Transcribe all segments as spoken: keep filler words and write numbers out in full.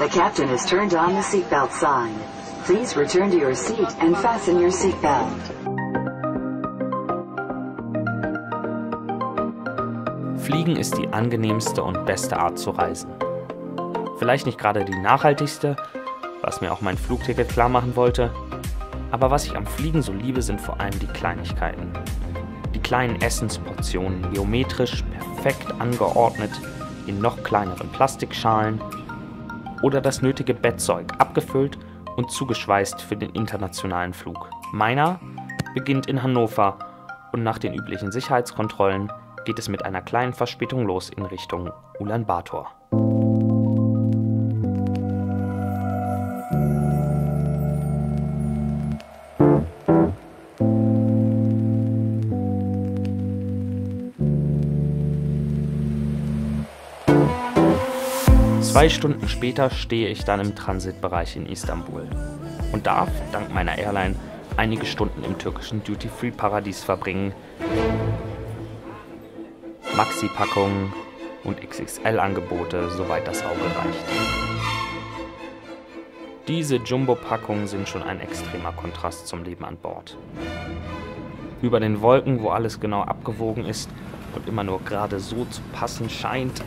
The captain has turned on the seatbelt sign. Please return to your seat and fasten your seatbelt. Fliegen ist die angenehmste und beste Art zu reisen. Vielleicht nicht gerade die nachhaltigste, was mir auch mein Flugticket klar machen wollte, aber was ich am Fliegen so liebe, sind vor allem die Kleinigkeiten. Die kleinen Essensportionen, geometrisch perfekt angeordnet in noch kleineren Plastikschalen, oder das nötige Bettzeug, abgefüllt und zugeschweißt für den internationalen Flug. Meiner beginnt in Hannover und nach den üblichen Sicherheitskontrollen geht es mit einer kleinen Verspätung los in Richtung Ulaanbaatar. Zwei Stunden später stehe ich dann im Transitbereich in Istanbul und darf, dank meiner Airline, einige Stunden im türkischen Duty-Free-Paradies verbringen. Maxi-Packungen und X X L-Angebote, soweit das Auge reicht. Diese Jumbo-Packungen sind schon ein extremer Kontrast zum Leben an Bord. Über den Wolken, wo alles genau abgewogen ist und immer nur gerade so zu passen scheint,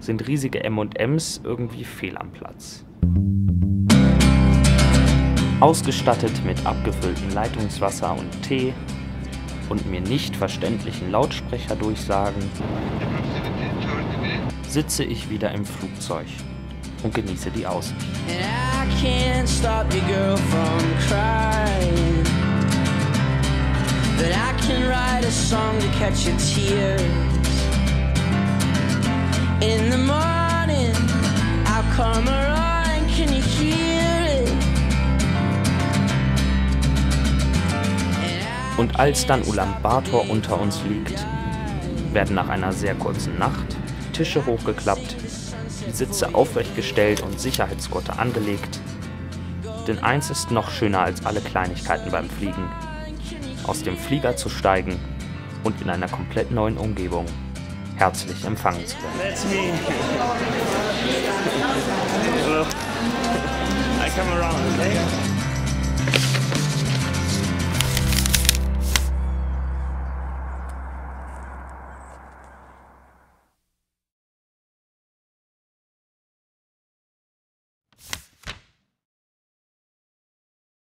sind riesige M und M's irgendwie fehl am Platz. Ausgestattet mit abgefülltem Leitungswasser und Tee und mir nicht verständlichen Lautsprecherdurchsagen sitze ich wieder im Flugzeug und genieße die Aussicht. In the morning, I'll come around, can you hear it? Und als dann Ulaanbaatar unter uns liegt, werden nach einer sehr kurzen Nacht Tische hochgeklappt, die Sitze aufrecht gestellt und Sicherheitsgurte angelegt. Denn eins ist noch schöner als alle Kleinigkeiten beim Fliegen: aus dem Flieger zu steigen und in einer komplett neuen Umgebung herzlich empfangen zu werden. Hello. I come around.